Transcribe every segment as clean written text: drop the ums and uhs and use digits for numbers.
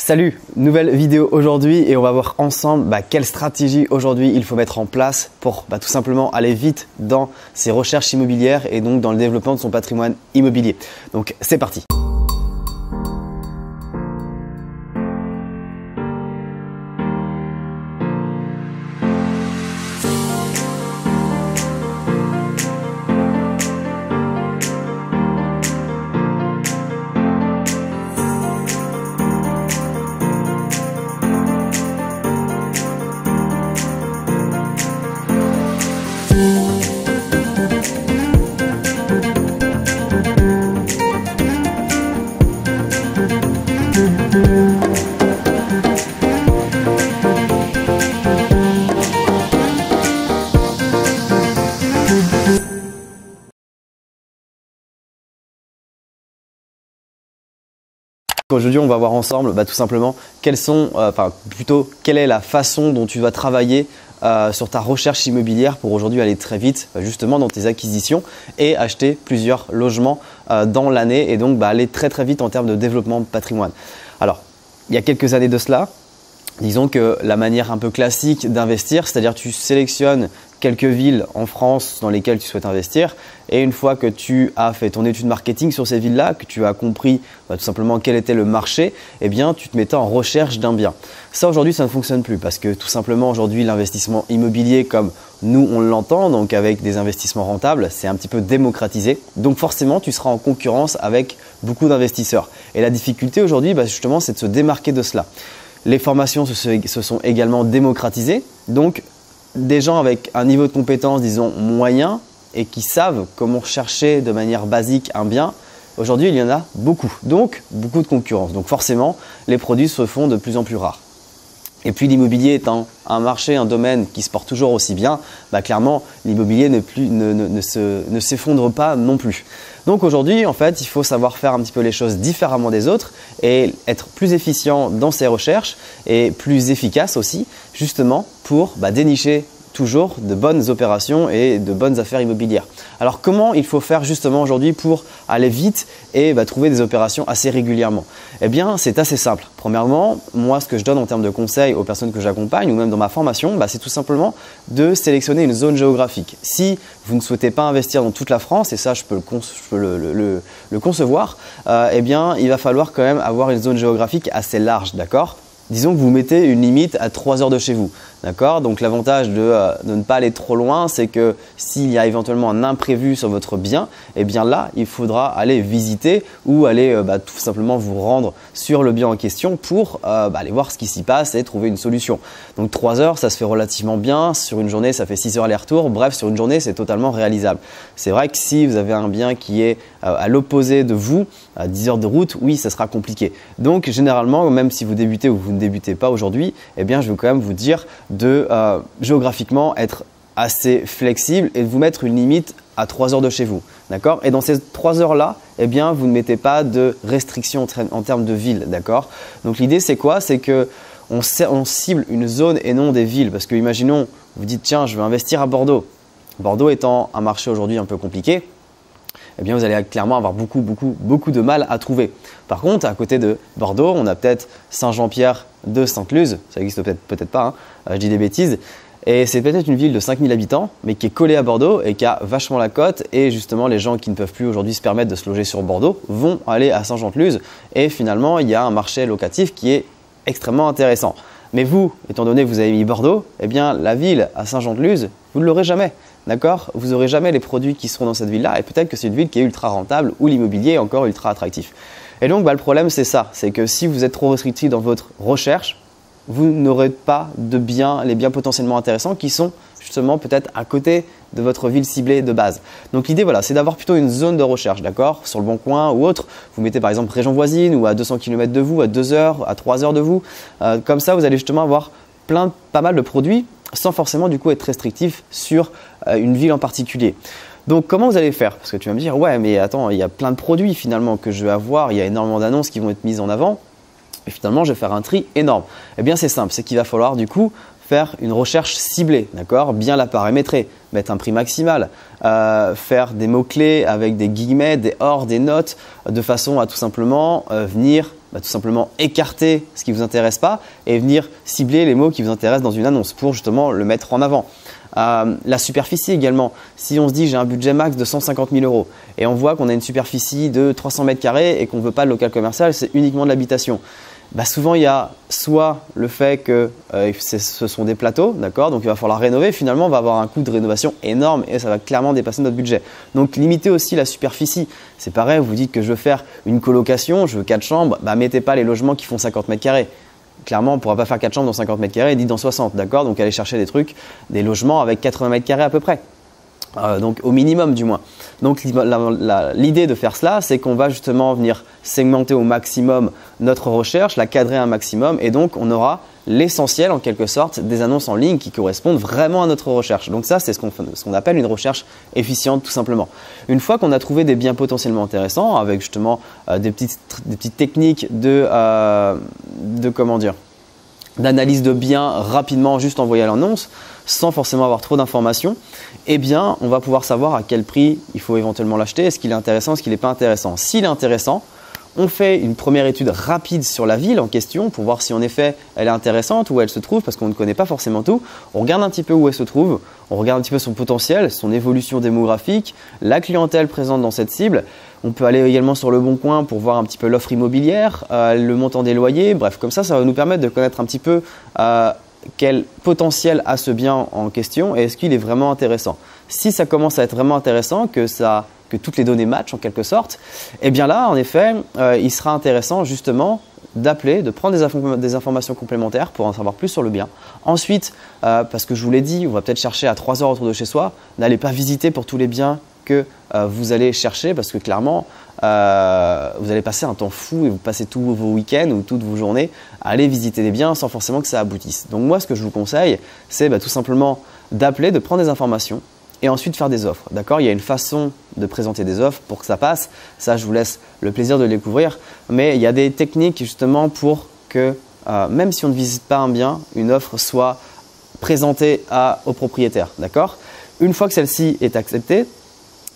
Salut, nouvelle vidéo aujourd'hui et on va voir ensemble quelle stratégie aujourd'hui il faut mettre en place pour tout simplement aller vite dans ses recherches immobilières et donc dans le développement de son patrimoine immobilier. Donc c'est parti. Aujourd'hui, on va voir ensemble tout simplement quelle est la façon dont tu dois travailler sur ta recherche immobilière pour aujourd'hui aller très vite justement dans tes acquisitions et acheter plusieurs logements dans l'année et donc aller très vite en termes de développement de patrimoine. Alors, il y a quelques années de cela, disons que la manière un peu classique d'investir, c'est-à-dire tu sélectionnes quelques villes en France dans lesquelles tu souhaites investir et une fois que tu as fait ton étude marketing sur ces villes-là, que tu as compris tout simplement quel était le marché, eh bien tu te mettais en recherche d'un bien. Ça aujourd'hui ça ne fonctionne plus parce que tout simplement aujourd'hui l'investissement immobilier comme nous on l'entend, donc avec des investissements rentables, c'est un petit peu démocratisé. Donc forcément tu seras en concurrence avec beaucoup d'investisseurs et la difficulté aujourd'hui justement c'est de se démarquer de cela. Les formations se sont également démocratisées, donc des gens avec un niveau de compétence, disons, moyen et qui savent comment chercher de manière basique un bien, aujourd'hui, il y en a beaucoup. Donc, beaucoup de concurrence. Donc, forcément, les produits se font de plus en plus rares. Et puis, l'immobilier étant un marché, un domaine qui se porte toujours aussi bien, clairement, l'immobilier ne s'effondre pas non plus. Donc, aujourd'hui, en fait, il faut savoir faire un petit peu les choses différemment des autres et être plus efficient dans ses recherches et plus efficace aussi, justement, pour dénicher toujours de bonnes opérations et de bonnes affaires immobilières. Alors, comment il faut faire justement aujourd'hui pour aller vite et trouver des opérations assez régulièrement? Eh bien, c'est assez simple. Premièrement, moi, ce que je donne en termes de conseils aux personnes que j'accompagne ou même dans ma formation, c'est tout simplement de sélectionner une zone géographique. Si vous ne souhaitez pas investir dans toute la France, et ça, je peux le concevoir, eh bien, il va falloir quand même avoir une zone géographique assez large, d'accord? Disons que vous mettez une limite à 3 heures de chez vous, d'accord? Donc l'avantage de ne pas aller trop loin, c'est que s'il y a éventuellement un imprévu sur votre bien, eh bien là, il faudra aller visiter ou aller tout simplement vous rendre sur le bien en question pour aller voir ce qui s'y passe et trouver une solution. Donc 3 heures, ça se fait relativement bien. Sur une journée, ça fait 6 heures aller-retour. Bref, sur une journée, c'est totalement réalisable. C'est vrai que si vous avez un bien qui est à l'opposé de vous, à 10 heures de route, oui, ça sera compliqué. Donc généralement, même si vous débutez ou vous ne débutez pas aujourd'hui, eh bien je vais quand même vous dire de géographiquement être assez flexible et de vous mettre une limite à 3 heures de chez vous, d'accord? Et dans ces 3 heures là, eh bien vous ne mettez pas de restrictions en termes de ville, d'accord? Donc l'idée c'est quoi? C'est que on cible une zone et non des villes, parce que imaginons vous dites tiens je veux investir à Bordeaux. Bordeaux étant un marché aujourd'hui un peu compliqué, eh bien vous allez clairement avoir beaucoup de mal à trouver. Par contre, à côté de Bordeaux, on a peut-être Saint-Jean-Pierre de Sainte-Luz, ça n'existe peut-être pas, hein, je dis des bêtises. Et c'est peut-être une ville de 5000 habitants, mais qui est collée à Bordeaux et qui a vachement la cote. Et justement, les gens qui ne peuvent plus aujourd'hui se permettre de se loger sur Bordeaux vont aller à Saint-Jean-de-Luz. Et finalement, il y a un marché locatif qui est extrêmement intéressant. Mais vous, étant donné que vous avez mis Bordeaux, eh bien la ville à Saint-Jean-de-Luz, vous ne l'aurez jamais. D'accord? Vous n'aurez jamais les produits qui seront dans cette ville-là et peut-être que c'est une ville qui est ultra rentable ou l'immobilier est encore ultra attractif. Et donc, le problème, c'est ça. C'est que si vous êtes trop restrictif dans votre recherche, vous n'aurez pas de biens, les biens potentiellement intéressants qui sont justement peut-être à côté de votre ville ciblée de base. Donc l'idée, voilà, c'est d'avoir plutôt une zone de recherche, d'accord? Sur le bon coin ou autre, vous mettez par exemple région voisine ou à 200 km de vous, à 2 heures, à 3 heures de vous. Comme ça, vous allez justement avoir pas mal de produits sans forcément du coup être restrictif sur une ville en particulier. Donc comment vous allez faire? Parce que tu vas me dire ouais mais attends, il y a plein de produits finalement que je vais avoir, il y a énormément d'annonces qui vont être mises en avant et finalement je vais faire un tri énorme. Eh bien c'est simple, c'est qu'il va falloir du coup faire une recherche ciblée, d'accord, bien la paramétrer, mettre un prix maximal, faire des mots-clés avec des guillemets, des hors, des notes, de façon à tout simplement venir tout simplement écarter ce qui ne vous intéresse pas et venir cibler les mots qui vous intéressent dans une annonce pour justement le mettre en avant. La superficie également. Si on se dit j'ai un budget max de 150 000 € et on voit qu'on a une superficie de 300 m² et qu'on ne veut pas de local commercial, c'est uniquement de l'habitation. Bah souvent, il y a soit le fait que ce sont des plateaux, d'accord, donc il va falloir rénover. Finalement, on va avoir un coût de rénovation énorme et ça va clairement dépasser notre budget. Donc, limitez aussi la superficie. C'est pareil, vous dites que je veux faire une colocation, je veux 4 chambres, bah mettez pas les logements qui font 50 m². Clairement, on ne pourra pas faire 4 chambres dans 50 m² et 10 dans 60, d'accord. Donc, allez chercher des trucs, des logements avec 80 m² à peu près. Donc au minimum du moins. Donc l'idée de faire cela, c'est qu'on va justement venir segmenter au maximum notre recherche, la cadrer un maximum et donc on aura l'essentiel en quelque sorte des annonces en ligne qui correspondent vraiment à notre recherche. Donc ça, c'est ce qu'on appelle une recherche efficiente tout simplement. Une fois qu'on a trouvé des biens potentiellement intéressants avec justement des petites techniques d'analyse de biens rapidement juste en voyant l'annonce, sans forcément avoir trop d'informations, eh bien, on va pouvoir savoir à quel prix il faut éventuellement l'acheter, est-ce qu'il est intéressant, est-ce qu'il n'est pas intéressant. S'il est intéressant, on fait une première étude rapide sur la ville en question pour voir si en effet elle est intéressante, où elle se trouve, parce qu'on ne connaît pas forcément tout. On regarde un petit peu où elle se trouve, on regarde un petit peu son potentiel, son évolution démographique, la clientèle présente dans cette cible. On peut aller également sur Le Bon Coin pour voir un petit peu l'offre immobilière, le montant des loyers. Bref, comme ça, ça va nous permettre de connaître un petit peu quel potentiel a ce bien en question et est-ce qu'il est vraiment intéressant. Si ça commence à être vraiment intéressant, que toutes les données matchent en quelque sorte, eh bien là, en effet, il sera intéressant justement d'appeler, de prendre des informations complémentaires pour en savoir plus sur le bien. Ensuite, parce que je vous l'ai dit, on va peut-être chercher à 3 heures autour de chez soi. N'allez pas visiter pour tous les biens que vous allez chercher parce que clairement, vous allez passer un temps fou et vous passez tous vos week-ends ou toutes vos journées à aller visiter des biens sans forcément que ça aboutisse. Donc moi, ce que je vous conseille, c'est tout simplement d'appeler, de prendre des informations et ensuite faire des offres. D'accord ? Il y a une façon de présenter des offres pour que ça passe. Ça, je vous laisse le plaisir de le découvrir. Mais il y a des techniques justement pour que, même si on ne visite pas un bien, une offre soit présentée au propriétaire. D'accord ? Une fois que celle-ci est acceptée,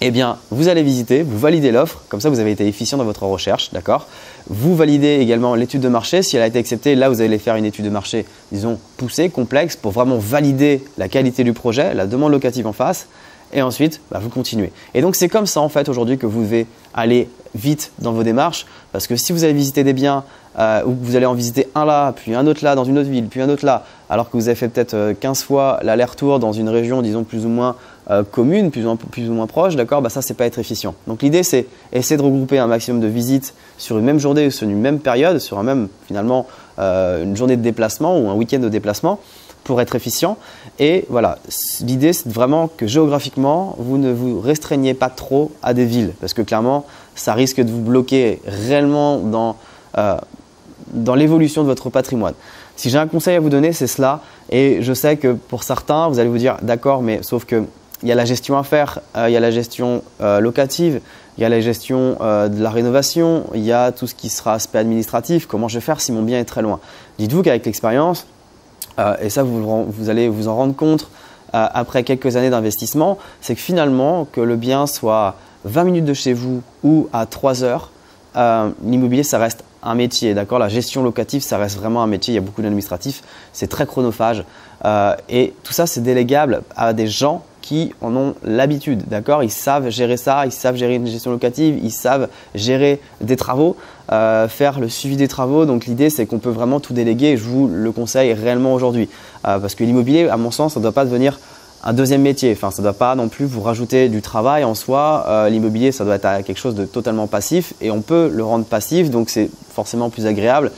eh bien, vous allez visiter, vous validez l'offre, comme ça vous avez été efficient dans votre recherche, d'accord ? Vous validez également l'étude de marché, si elle a été acceptée, là vous allez faire une étude de marché, disons, poussée, complexe, pour vraiment valider la qualité du projet, la demande locative en face, et ensuite, vous continuez. Et donc, c'est comme ça en fait aujourd'hui que vous devez aller vite dans vos démarches, parce que si vous allez visiter des biens, ou vous allez en visiter un là, puis un autre là, dans une autre ville, puis un autre là, alors que vous avez fait peut-être 15 fois l'aller-retour dans une région, disons, plus ou moins commune, plus ou moins proche, d'accord, ça, c'est pas être efficient. Donc, l'idée, c'est essayer de regrouper un maximum de visites sur une même journée, sur une même période, sur un même, finalement, une journée de déplacement ou un week-end de déplacement pour être efficient. Et voilà, l'idée, c'est vraiment que géographiquement, vous ne vous restreignez pas trop à des villes parce que clairement, ça risque de vous bloquer réellement dans l'évolution de votre patrimoine. Si j'ai un conseil à vous donner, c'est cela. Et je sais que pour certains, vous allez vous dire, d'accord, mais sauf que il y a la gestion à faire, il y a la gestion locative, il y a la gestion de la rénovation, il y a tout ce qui sera aspect administratif, comment je vais faire si mon bien est très loin. Dites-vous qu'avec l'expérience, et ça vous allez vous en rendre compte après quelques années d'investissement, c'est que finalement, que le bien soit 20 minutes de chez vous ou à 3 heures, l'immobilier, ça reste un métier, d'accord ? La gestion locative, ça reste vraiment un métier, il y a beaucoup d'administratifs, c'est très chronophage et tout ça, c'est délégable à des gens qui en ont l'habitude, d'accord ? Ils savent gérer ça, ils savent gérer une gestion locative, ils savent gérer des travaux, faire le suivi des travaux. Donc l'idée, c'est qu'on peut vraiment tout déléguer et je vous le conseille réellement aujourd'hui parce que l'immobilier, à mon sens, ça ne doit pas devenir un deuxième métier. Enfin, ça ne doit pas non plus vous rajouter du travail en soi. L'immobilier, ça doit être quelque chose de totalement passif et on peut le rendre passif, donc c'est forcément plus agréable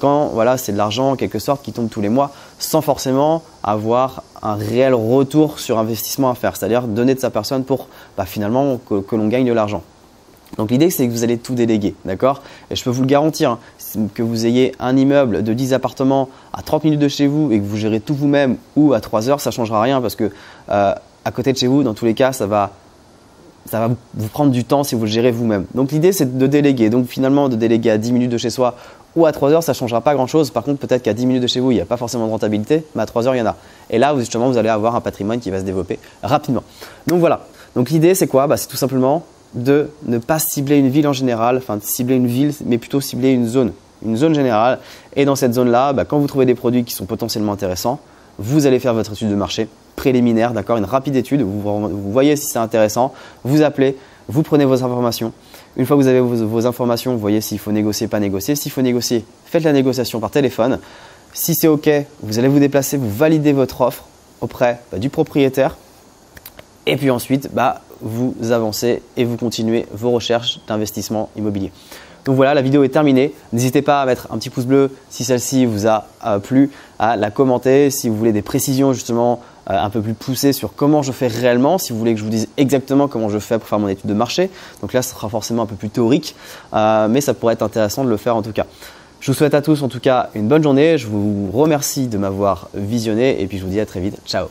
quand voilà, c'est de l'argent en quelque sorte qui tombe tous les mois sans forcément avoir un réel retour sur investissement à faire, c'est-à-dire donner de sa personne pour finalement que l'on gagne de l'argent. Donc l'idée, c'est que vous allez tout déléguer, d'accord ? Et je peux vous le garantir, hein, que vous ayez un immeuble de 10 appartements à 30 minutes de chez vous et que vous gérez tout vous-même ou à 3 heures, ça ne changera rien parce que à côté de chez vous, dans tous les cas, ça va vous prendre du temps si vous le gérez vous-même. Donc l'idée, c'est de déléguer. Donc finalement, de déléguer à 10 minutes de chez soi ou à 3 heures, ça ne changera pas grand-chose. Par contre, peut-être qu'à 10 minutes de chez vous, il n'y a pas forcément de rentabilité, mais à 3 heures, il y en a. Et là, justement, vous allez avoir un patrimoine qui va se développer rapidement. Donc voilà. Donc l'idée, c'est quoi ? C'est tout simplement de ne pas cibler une ville en général, enfin de cibler une ville, mais plutôt cibler une zone. une zone générale. Et dans cette zone-là, quand vous trouvez des produits qui sont potentiellement intéressants, vous allez faire votre étude de marché préliminaire, d'accord, une rapide étude. Vous voyez si c'est intéressant, vous appelez, vous prenez vos informations. Une fois que vous avez vos informations, vous voyez s'il faut négocier, pas négocier. S'il faut négocier, faites la négociation par téléphone. Si c'est OK, vous allez vous déplacer, vous validez votre offre auprès du propriétaire. Et puis ensuite, vous avancez et vous continuez vos recherches d'investissement immobilier. Donc voilà, la vidéo est terminée. N'hésitez pas à mettre un petit pouce bleu si celle-ci vous a plu, à la commenter. Si vous voulez des précisions justement un peu plus poussées sur comment je fais réellement, si vous voulez que je vous dise exactement comment je fais pour faire mon étude de marché. Donc là, ce sera forcément un peu plus théorique, mais ça pourrait être intéressant de le faire en tout cas. Je vous souhaite à tous en tout cas une bonne journée. Je vous remercie de m'avoir visionné et puis je vous dis à très vite. Ciao.